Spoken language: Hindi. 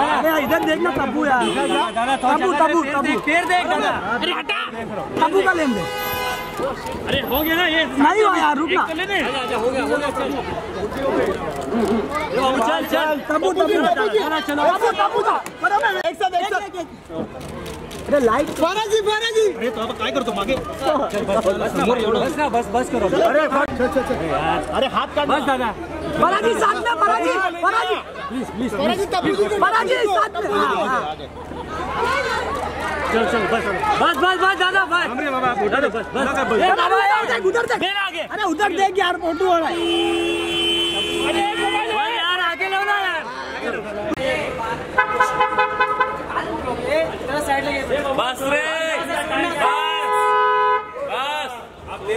अरे इधर देखना तब्बू यार। तब्बू तब्बू तब्बू। पैर देख दादा। अरे हटा। तब्बू का लेन दे। अरे हो गया ना ये। नहीं हो यार रुकना। हो गया हो गया। चल चल तब्बू तब्बू चलो तब्बू तब्बू था बराबर एक साथ अरे लाइट फारा जी अरे तो अब काय करतो मागे बस ना बस करो अरे अरे हाथ काट बस दादा फारा जी साथ में फारा जी प्लीज प्लीज फारा जी तब्बू जी फारा जी साथ में चल चल बस बस दादा बस हमरे बाबा उधर बस उधर देख मेरे आगे अरे उधर देख यार फोटो हो रहा है बस रे बस अब दे